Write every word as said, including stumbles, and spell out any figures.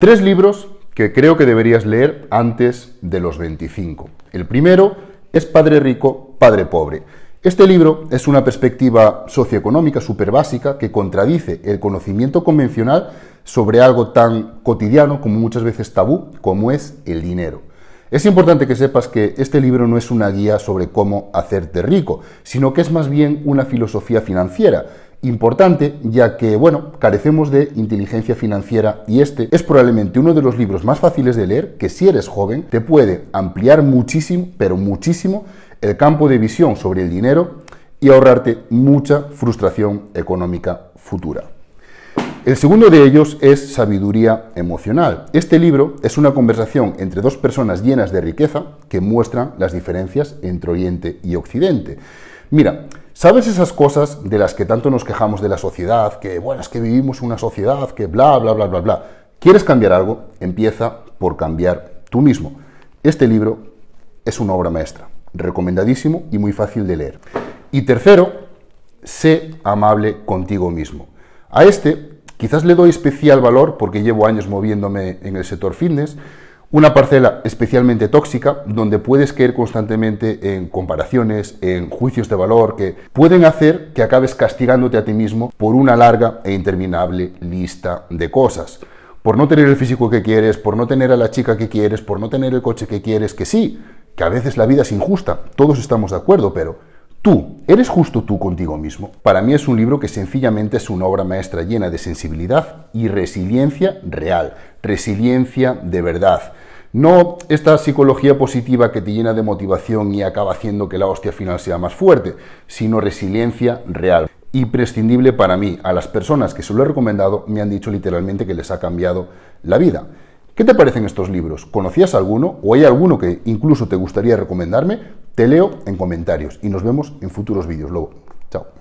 Tres libros que creo que deberías leer antes de los veinticinco. El primero es Padre rico, padre pobre. Este libro es una perspectiva socioeconómica súper básica que contradice el conocimiento convencional sobre algo tan cotidiano como muchas veces tabú, como es el dinero. Es importante que sepas que este libro no es una guía sobre cómo hacerte rico, sino que es más bien una filosofía financiera. Importante, ya que, bueno, carecemos de inteligencia financiera y este es probablemente uno de los libros más fáciles de leer, que si eres joven te puede ampliar muchísimo, pero muchísimo, el campo de visión sobre el dinero y ahorrarte mucha frustración económica futura. El segundo de ellos es Sabiduría emocional. Este libro es una conversación entre dos personas llenas de riqueza que muestran las diferencias entre Oriente y Occidente. Mira, ¿sabes esas cosas de las que tanto nos quejamos de la sociedad? Que, bueno, es que vivimos una sociedad que bla, bla, bla, bla, bla. ¿Quieres cambiar algo? Empieza por cambiar tú mismo. Este libro es una obra maestra, recomendadísimo y muy fácil de leer. Y tercero, Sé amable contigo mismo. A este quizás le doy especial valor porque llevo años moviéndome en el sector fitness, una parcela especialmente tóxica, donde puedes caer constantemente en comparaciones, en juicios de valor que pueden hacer que acabes castigándote a ti mismo por una larga e interminable lista de cosas. Por no tener el físico que quieres, por no tener a la chica que quieres, por no tener el coche que quieres, que sí, que a veces la vida es injusta, todos estamos de acuerdo, pero tú, ¿eres justo tú contigo mismo? Para mí es un libro que sencillamente es una obra maestra llena de sensibilidad y resiliencia real, resiliencia de verdad. No esta psicología positiva que te llena de motivación y acaba haciendo que la hostia final sea más fuerte, sino resiliencia real. Imprescindible para mí. A las personas que se lo he recomendado me han dicho literalmente que les ha cambiado la vida. ¿Qué te parecen estos libros? ¿Conocías alguno? ¿O hay alguno que incluso te gustaría recomendarme? Te leo en comentarios y nos vemos en futuros vídeos, lobo. Chao.